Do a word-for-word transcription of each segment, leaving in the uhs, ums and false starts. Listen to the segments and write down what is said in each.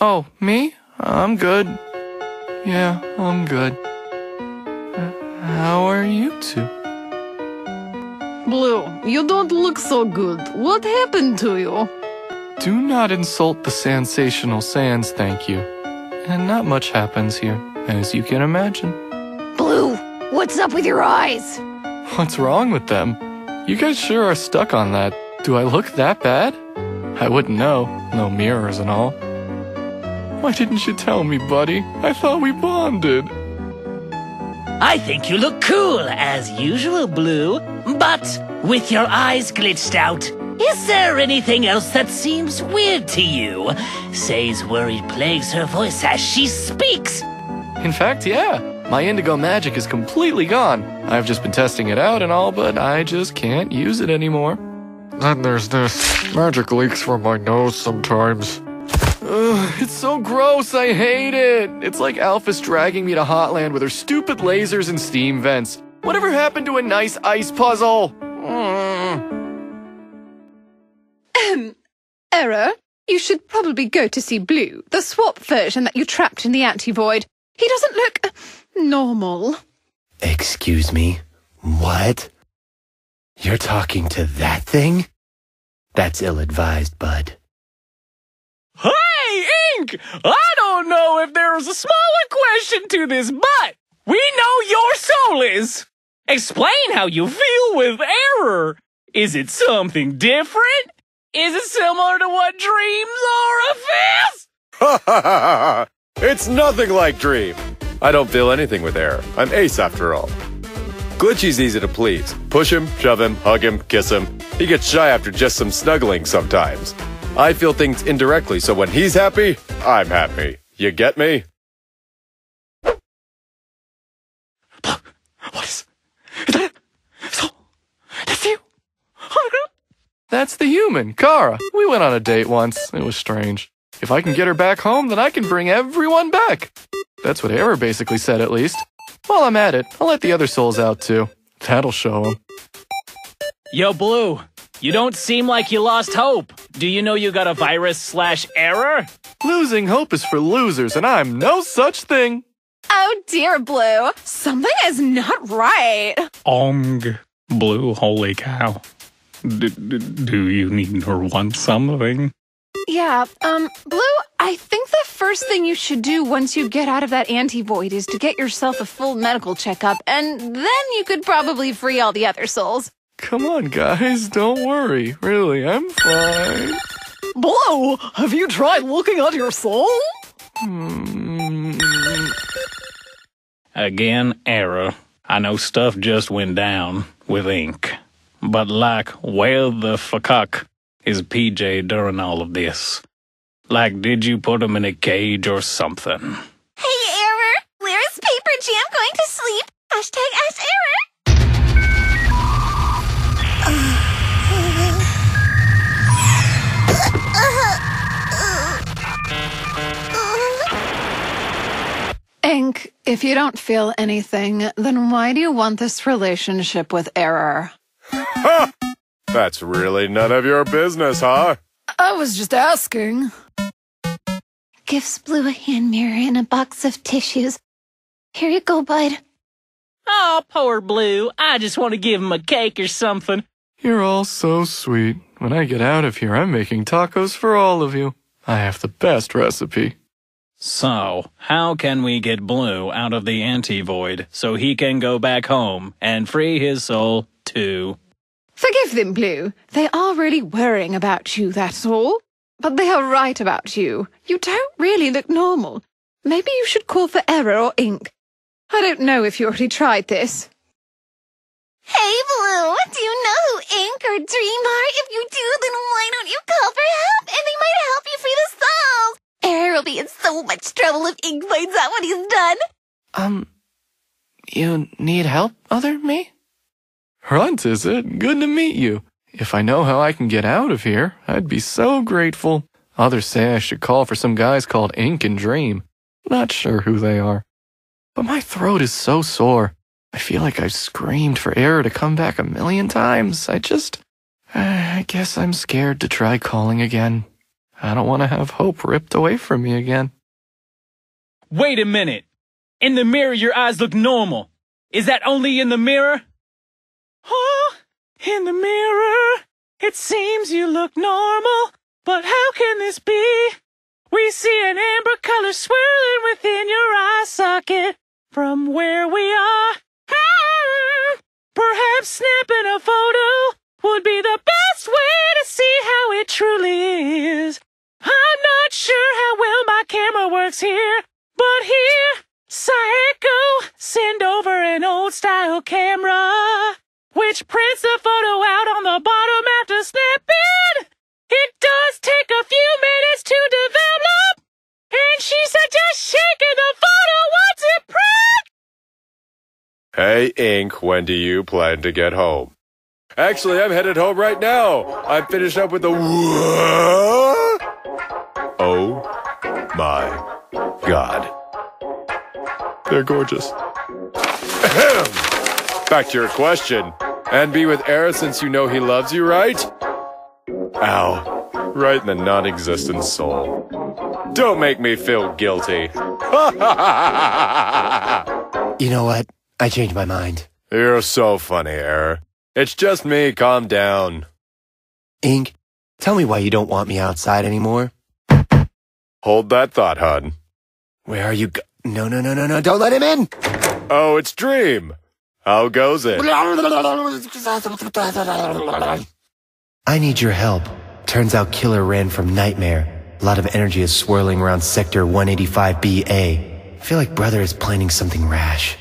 Oh, me? I'm good. Yeah, I'm good. How are you two? Blue, you don't look so good. What happened to you? Do not insult the sensational Sans, thank you. And not much happens here, as you can imagine. Blue, what's up with your eyes? What's wrong with them? You guys sure are stuck on that. Do I look that bad? I wouldn't know. No mirrors and all. Why didn't you tell me, buddy? I thought we bonded. I think you look cool, as usual, Blue, but with your eyes glitched out. Is there anything else that seems weird to you? Say's worry plagues her voice as she speaks. In fact, yeah. My indigo magic is completely gone. I've just been testing it out and all, but I just can't use it anymore. Then there's this. Magic leaks from my nose sometimes. Ugh, it's so gross, I hate it! It's like Alphys dragging me to Hotland with her stupid lasers and steam vents. Whatever happened to a nice ice puzzle? Mm. Error, you should probably go to see Blue, the swap version that you trapped in the Anti-Void. He doesn't look normal. Excuse me? What? You're talking to that thing? That's ill-advised, bud. Hey, Ink! I don't know if there is a smaller question to this, but we know your soul is. Explain how you feel with Error. Is it something different? Is it similar to what dreams are, Alphys? Ha ha ha! It's nothing like Dream. I don't feel anything with Error. I'm ace after all. Glitchy's easy to please. Push him, shove him, hug him, kiss him. He gets shy after just some snuggling sometimes. I feel things indirectly, so when he's happy, I'm happy. You get me? What is that? So, that's you? That's the human, Kara. We went on a date once. It was strange. If I can get her back home, then I can bring everyone back. That's what Error basically said, at least. While I'm at it, I'll let the other souls out, too. That'll show them. Yo, Blue. You don't seem like you lost hope. Do you know you got a virus slash error? Losing hope is for losers, and I'm no such thing. Oh, dear, Blue. Something is not right. Ong. Blue, holy cow. D- d- do you need or want something? Yeah, um, Blue, I think the first thing you should do once you get out of that Anti-Void is to get yourself a full medical checkup, and then you could probably free all the other souls. Come on, guys, don't worry. Really, I'm fine. Blue, have you tried looking at your soul? Mm. Again, Error. I know stuff just went down with Ink, but like, where the fuck is P J during all of this? Like, did you put him in a cage or something? Hey, Error! Where is Paper Jam going to sleep? Hashtag ask Error! Ink, if you don't feel anything, then why do you want this relationship with Error? Ha! That's really none of your business, huh? I was just asking. Gives Blue a hand mirror and a box of tissues. Here you go, bud. Oh, poor Blue. I just want to give him a cake or something. You're all so sweet. When I get out of here, I'm making tacos for all of you. I have the best recipe. So, how can we get Blue out of the Anti-Void so he can go back home and free his soul, too? Forgive them, Blue. They are really worrying about you, that's all. But they are right about you. You don't really look normal. Maybe you should call for Error or Ink. I don't know if you already tried this. Hey, Blue, do you know who Ink or Dream are? If you do, then why don't you call for help? And they might help you free the souls. Error will be in so much trouble if Ink finds out what he's done. Um, you need help, other me? Runt, is it? Good to meet you. If I know how I can get out of here, I'd be so grateful. Others say I should call for some guys called Ink and Dream. Not sure who they are. But my throat is so sore. I feel like I've screamed for Error to come back a million times. I just... Uh, I guess I'm scared to try calling again. I don't want to have hope ripped away from me again. Wait a minute. In the mirror, your eyes look normal. Is that only in the mirror? Huh? In the mirror, it seems you look normal. But how can this be? We see an amber color swirling within your eye socket from where we are. Perhaps snapping a photo would be the best way to see how it truly is. I'm not sure how well my camera works here, but here, Saeko, send over an old-style camera, which prints the photo out on the bottom after snapping. It does take a few minutes to develop, and she suggests shaking the photo once it prints. Hey, Ink, when do you plan to get home? Actually, I'm headed home right now. I'm finished up with the... Oh my God. They're gorgeous. Back to your question. And be with Error since you know he loves you, right? Ow. Right in the non-existent soul. Don't make me feel guilty. You know what? I changed my mind. You're so funny, Error. It's just me. Calm down. Ink, tell me why you don't want me outside anymore. Hold that thought, hon. Where are you go- No, no, no, no, no. Don't let him in! Oh, it's Dream. How goes it? I need your help. Turns out Killer ran from Nightmare. A lot of energy is swirling around Sector one eighty-five B A. I feel like Brother is planning something rash.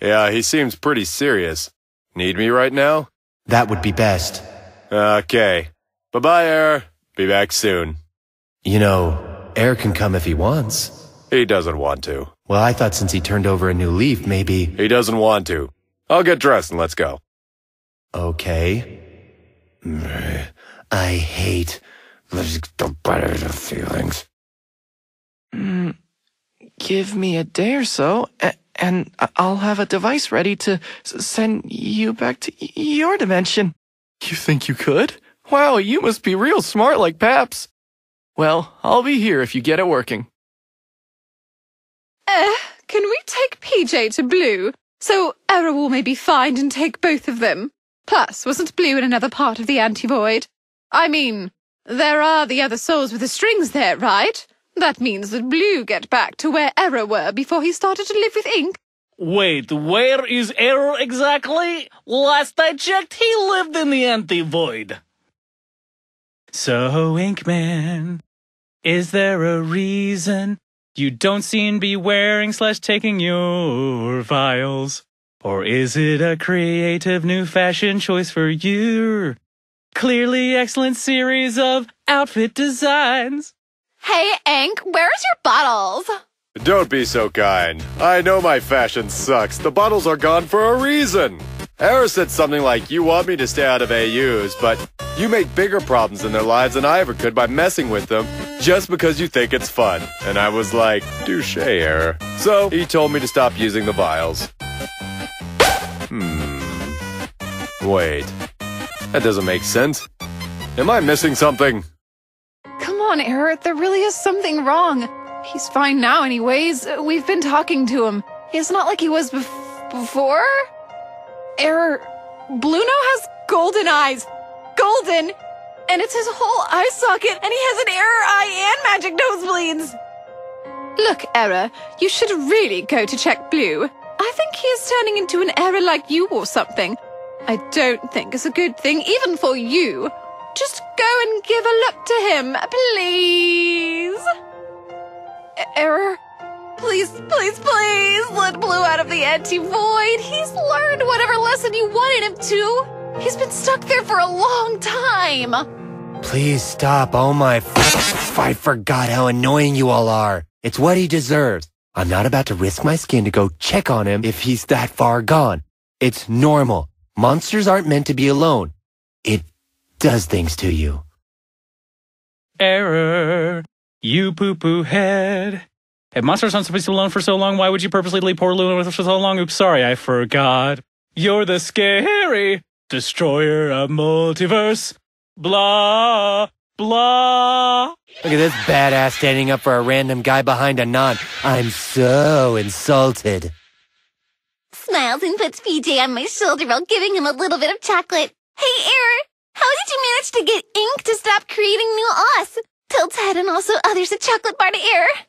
Yeah, he seems pretty serious. Need me right now? That would be best. Okay. Bye-bye, Error. Be back soon. You know, Error can come if he wants. He doesn't want to. Well, I thought since he turned over a new leaf, maybe... He doesn't want to. I'll get dressed and let's go. Okay. I hate... feelings. Mm, give me a day or so... and I'll have a device ready to send you back to your dimension. You think you could? Wow, you must be real smart like Paps. Well, I'll be here if you get it working. Eh, uh, can we take P J to Blue? So Error may be fined and take both of them. Plus, wasn't Blue in another part of the Anti-Void? I mean, there are the other souls with the strings there, right? That means that Blue get back to where Error were before he started to live with Ink. Wait, where is Error exactly? Last I checked, he lived in the Anti-Void. So, Ink Man, is there a reason you don't seem to be wearing slash taking your vials? Or is it a creative new fashion choice for your clearly excellent series of outfit designs? Hey, Ink, where's your bottles? Don't be so kind. I know my fashion sucks. The bottles are gone for a reason. Error said something like, you want me to stay out of A Us, but you make bigger problems in their lives than I ever could by messing with them just because you think it's fun. And I was like, touche, Error. So he told me to stop using the vials. Hmm. Wait. That doesn't make sense. Am I missing something? Come on, Error, there really is something wrong. He's fine now anyways. We've been talking to him. It's not like he was bef before. Error, Blue now has golden eyes. Golden! And it's his whole eye socket, and he has an Error eye and magic nosebleeds. Look, Error, you should really go to check Blue. I think he is turning into an Error like you or something. I don't think it's a good thing, even for you. Just go and give a look to him, please. Error, please, please, please let Blue out of the Anti-Void. He's learned whatever lesson you wanted him to. He's been stuck there for a long time. Please stop. Oh my... F I forgot how annoying you all are. It's what he deserves. I'm not about to risk my skin to go check on him if he's that far gone. It's normal. Monsters aren't meant to be alone. It... does things to you. Error, you poo-poo head. If monsters aren't supposed to be alone for so long, why would you purposely leave poor Luna with her for so long? Oops, sorry, I forgot. You're the scary destroyer of multiverse. Blah, Blah! Look at this badass standing up for a random guy behind a non. I'm so insulted. Smiles and puts P J on my shoulder while giving him a little bit of chocolate. Hey, Error! How did you manage to get Ink to stop creating new us? Tell Ted and also others a chocolate bar to Error.